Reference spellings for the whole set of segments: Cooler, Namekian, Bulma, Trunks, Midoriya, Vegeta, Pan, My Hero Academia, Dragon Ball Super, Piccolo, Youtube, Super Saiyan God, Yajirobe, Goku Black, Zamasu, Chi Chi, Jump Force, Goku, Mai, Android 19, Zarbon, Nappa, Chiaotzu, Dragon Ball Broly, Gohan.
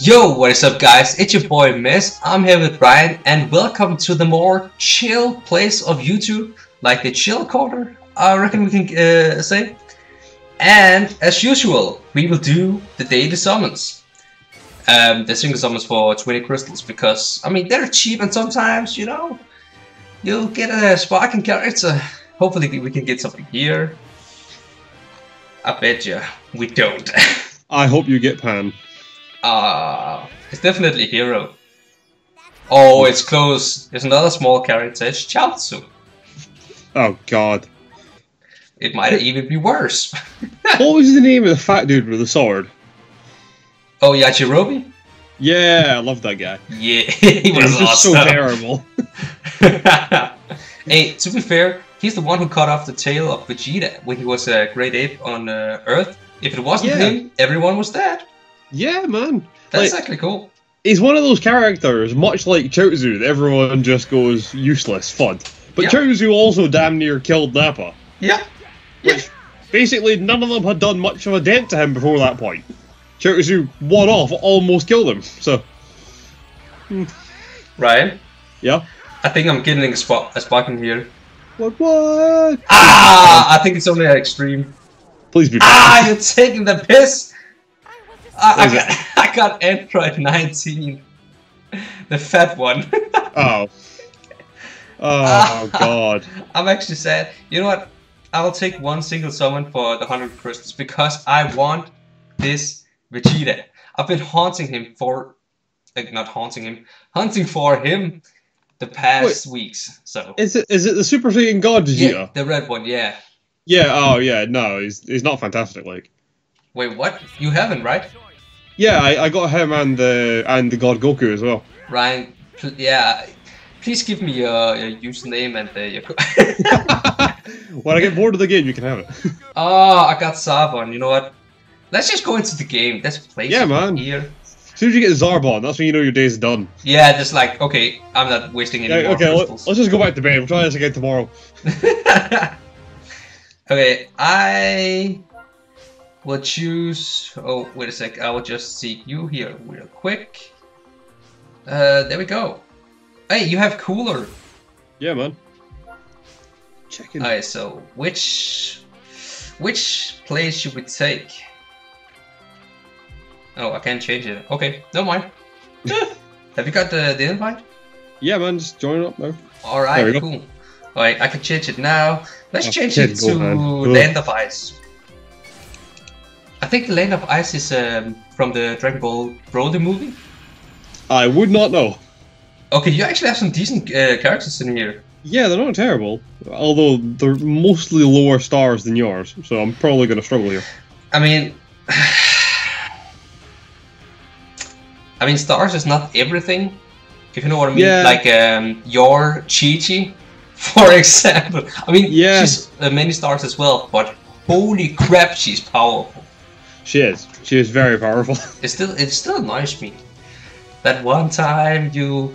Yo, what is up guys, it's your boy Miss. I'm here with Brian and welcome to the more chill place of YouTube, like the chill corner, I reckon we can say. And as usual, we will do the daily summons. The single summons for 20 crystals because, I mean, they're cheap and sometimes, you know, you'll get a sparking character. Hopefully we can get something here. I bet you we don't. I hope you get Pan. It's definitely Hero. Oh, it's close. There's another small character, it's Chiaotzu. Oh god. It might even be worse. What was the name of the fat dude with the sword? Oh, Yajirobe? Yeah, I love that guy. Yeah, he was awesome. So terrible. Hey, to be fair, he's the one who cut off the tail of Vegeta when he was a grade 8 on Earth. If it wasn't him, everyone was dead. Yeah, man. That's like, actually cool. He's one of those characters, much like Chiaotzu, that everyone just goes useless, FUD. But Chiaotzu also damn near killed Nappa. Yeah. Which, basically, none of them had done much of a dent to him before that point. Chiaotzu, one off, almost killed him, so... Ryan? Yeah? I think I'm getting a spark in here. What? Ah! I think it's only an extreme. Please be Ah, you're taking the piss! I got Android 19, the fat one. Oh god. I'm actually sad. You know what? I'll take one single summon for the 100 crystals because I want this Vegeta. I've been haunting him for, like, not haunting him, hunting for him the past weeks. So is it the Super Saiyan God Vegeta? Yeah, the red one. Yeah. Yeah. Oh yeah. No, he's not fantastic. Like. Wait, what? You haven't, right? Yeah, I got him and the God Goku as well. Ryan, please give me your username and your... When I get bored of the game, you can have it. Oh, I got Zarbon, you know what? Let's just go into the game, let's play some here. As soon as you get Zarbon, that's when you know your day's done. Yeah, just like, okay, I'm not wasting any more crystals. Let's just go back to bed, we'll try this again tomorrow. Okay, I... We'll choose... Oh, wait a sec. I will just seek you here real quick. There we go. Hey, you have Cooler. Yeah, man. Check it. Alright, so which place should we take? Oh, I can't change it. Okay, never mind. Have you got the invite? Yeah, man. Just join up now. Alright, cool. Alright, I can change it now. Let's change it to Land of Ice. I think the Land of Ice is from the Dragon Ball Broly movie. I would not know. Okay, you actually have some decent characters in here. Yeah, they're not terrible. Although, they're mostly lower stars than yours, so I'm probably going to struggle here. I mean... stars is not everything, if you know what I mean. Yeah. Like, your Chi Chi, for example. I mean, she's many stars as well, but holy crap, she's powerful. She is. She is very powerful. It still annoys me. That one time you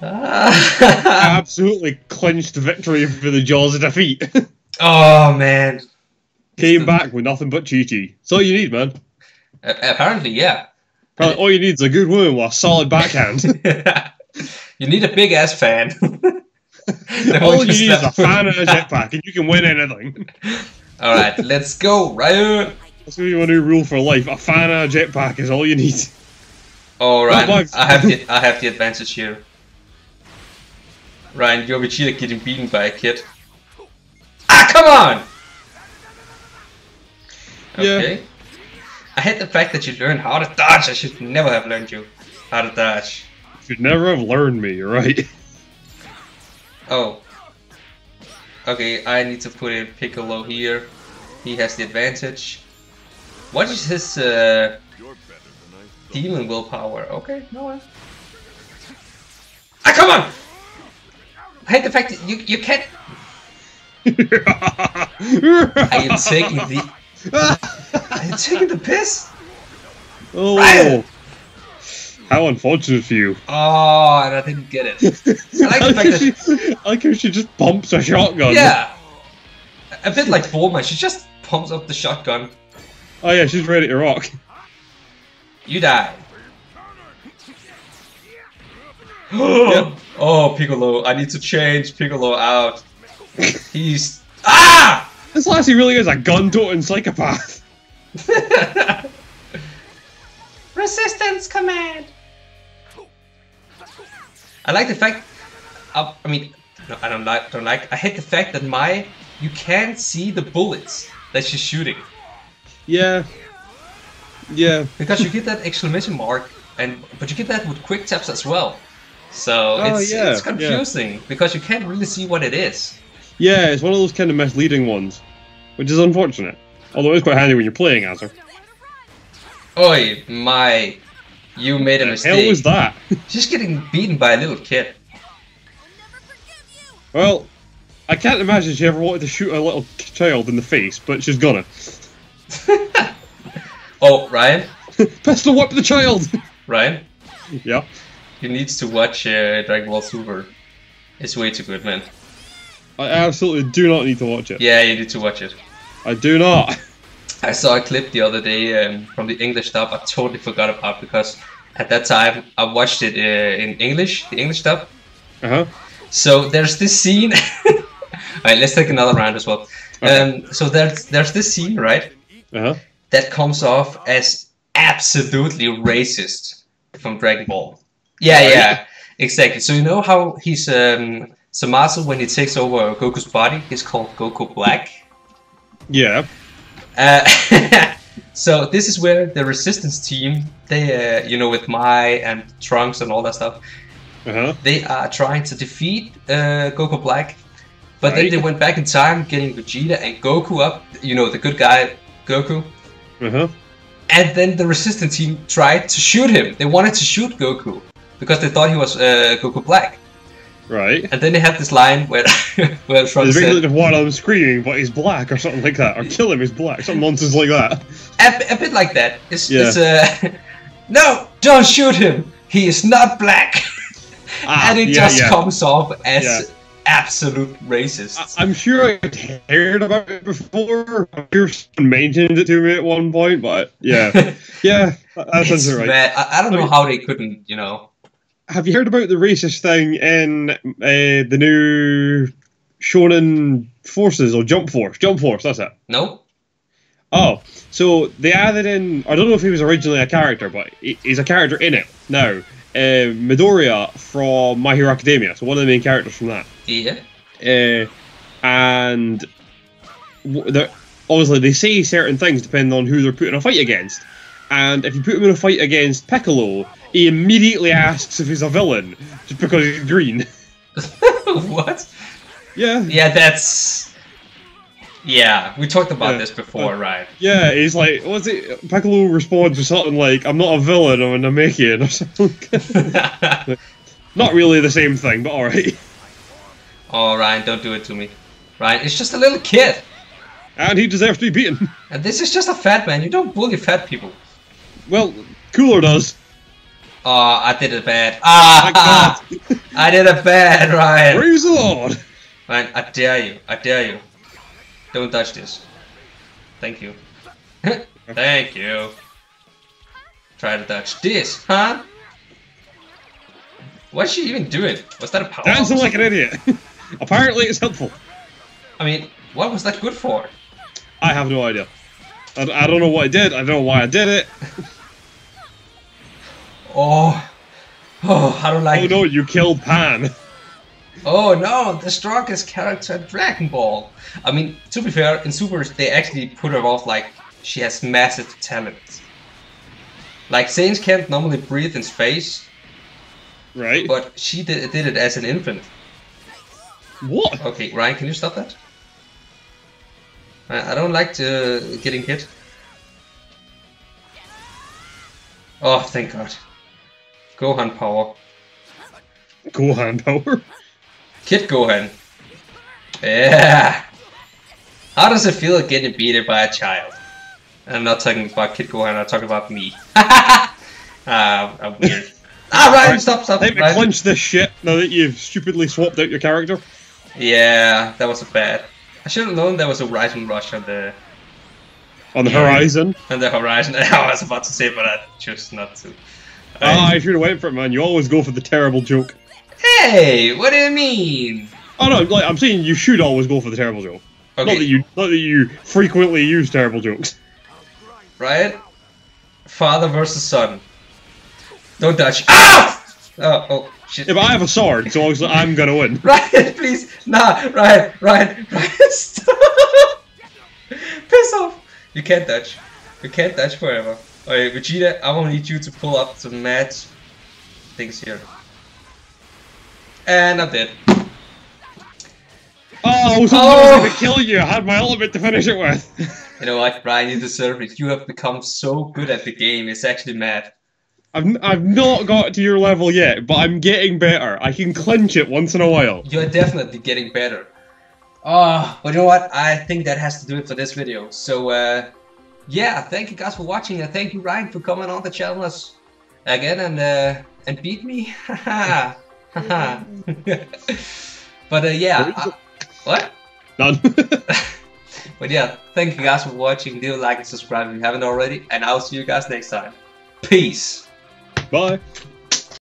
absolutely clinched victory for the jaws of defeat. Oh man! Came back with nothing but Chi Chi. That's all you need, man. Apparently, yeah. Apparently, all you need is a good wound with a solid backhand. You need a big ass fan. All you need is a fan and a jetpack, and you can win anything. All right, let's go, right? That's going to be my new rule for life. A fan and a jetpack is all you need. Oh, Ryan, I have the advantage here. Ryan, you're Vegeta getting beaten by a kid. Ah, come on! Okay. Yeah. I hate the fact that you learned how to dodge. I should never have learned you how to dodge. You should never have learned me, right? Oh. Okay, I need to put in Piccolo here. He has the advantage. What is his demon willpower? Okay, no one. Ah, come on! I hate the fact that you can't. Are you taking the? Are you taking the piss? Oh, Ryan! How unfortunate for you! Oh, and I didn't get it. I like the fact she just pumps a shotgun. Yeah, a bit like Bulma. She just pumps up the shotgun. Oh yeah, she's ready to rock. You die. Yep. Oh, Piccolo. I need to change Piccolo out. He's... Ah! This lassie really is a gun-toting psychopath. Resistance command! I like the fact... I mean, I don't like... I hate the fact that Mai... You can't see the bullets that she's shooting. Yeah. Yeah. Because you get that exclamation mark, but you get that with quick taps as well. So it's confusing because you can't really see what it is. Yeah, it's one of those kind of misleading ones, which is unfortunate. Although it's quite handy when you're playing as her. Oi, Mai, you made a mistake. What the hell was that? Just getting beaten by a little kid. Well, I can't imagine she ever wanted to shoot a little child in the face, but she's gonna. Oh, Ryan? Pistol whip the child! Ryan? Yeah? He needs to watch Dragon Ball Super. It's way too good, man. I absolutely do not need to watch it. Yeah, you need to watch it. I do not. I saw a clip the other day from the English dub I totally forgot about, because at that time I watched it in English, the English dub. Uh-huh. So there's this scene... Alright, let's take another round as well. Okay. So there's this scene, right? Uh-huh. That comes off as absolutely racist from Dragon Ball. Yeah, yeah, exactly. So you know how he's Zamasu, when he takes over Goku's body, he's called Goku Black. Yeah. So this is where the Resistance team, they, you know, with Mai and Trunks and all that stuff, they are trying to defeat Goku Black, but then they went back in time, getting Vegeta and Goku up, you know, the good guy Goku. And then the Resistance team tried to shoot him. They wanted to shoot Goku because they thought he was Goku Black. Right. And then they had this line where Trunks said, "What I'm screaming, but he's black," or something like that, or "Kill him, he's black," some nonsense like that. A bit like that. It's no, don't shoot him. He is not black. And it just comes off as absolute racist. I'm sure I'd heard about it before. I'm sure someone mentioned it to me at one point, but yeah. Yeah, that sounds right. I don't know how they couldn't, you know. Have you heard about the racist thing in the new Shonen Forces, or Jump Force? Jump Force, that's it. No. Oh, so they added in, I don't know if he was originally a character, but he's a character in it now. Midoriya from My Hero Academia, so one of the main characters from that. Yeah. And obviously they say certain things depending on who they're putting a fight against. And if you put him in a fight against Piccolo, he immediately asks if he's a villain just because he's green. What? Yeah. Yeah, that's... Yeah, we talked about this before, right? Yeah, he's like, what's it? Piccolo responds with something like, "I'm not a villain, I'm a Namekian," or something. Not really the same thing, but alright. Oh, Ryan, don't do it to me. Ryan, it's just a little kid. And he deserves to be beaten. And this is just a fat man, you don't bully fat people. Well, Cooler does. Oh, I did it bad. Ah! I did it bad, Ryan. Praise the Lord! Ryan, I dare you, I dare you. Don't touch this. Thank you. Thank you. Try to touch this, huh? What's she even doing? Was that a power? Dancing like an idiot. Apparently it's helpful. I mean, what was that good for? I have no idea. I don't know what I did. I don't know why I did it. Oh. Oh, I don't like it. Oh no, you killed Pan. Oh no, the strongest character in Dragon Ball! I mean, to be fair, in Super, they actually put her off like she has massive talent. Like, Saiyans can't normally breathe in space. Right. But she did it as an infant. What? Okay, Ryan, can you stop that? I don't like getting hit. Oh, thank God. Gohan power. Gohan power? Kid Gohan. Yeah. How does it feel getting beaten by a child? And I'm not talking about Kid Gohan, I'm talking about me. I'm weird. Ah, Ryan, stop. Let me clinch this shit now that you've stupidly swapped out your character. Yeah, that was bad. I should have known there was a Horizon Rush on the... On the horizon? On the horizon. I was about to say, but I chose not to. I should have went for it, man. You always go for the terrible joke. Hey, what do you mean? Oh no, like, I'm saying you should always go for the terrible joke. Okay. Not that you frequently use terrible jokes. Right? Father versus son. Don't touch. Ah! Oh shit. If I have a sword, so obviously I'm gonna win. Ryan, please. Nah, Ryan, stop. Piss off. You can't touch. You can't touch forever. Alright, Vegeta, I will need you to pull up some mad things here. And I'm dead. Oh, so I was going to kill you. I had my element to finish it with. You know what, Brian, you deserve it. You have become so good at the game. It's actually mad. I've not got to your level yet, but I'm getting better. I can clinch it once in a while. You're definitely getting better. Oh, but you know what? I think that has to do it for this video. So, yeah, thank you guys for watching, and thank you, Ryan, for coming on the channel again and beat me. But yeah, what? None. But yeah, thank you guys for watching. Do like and subscribe if you haven't already, and I'll see you guys next time. Peace. Bye.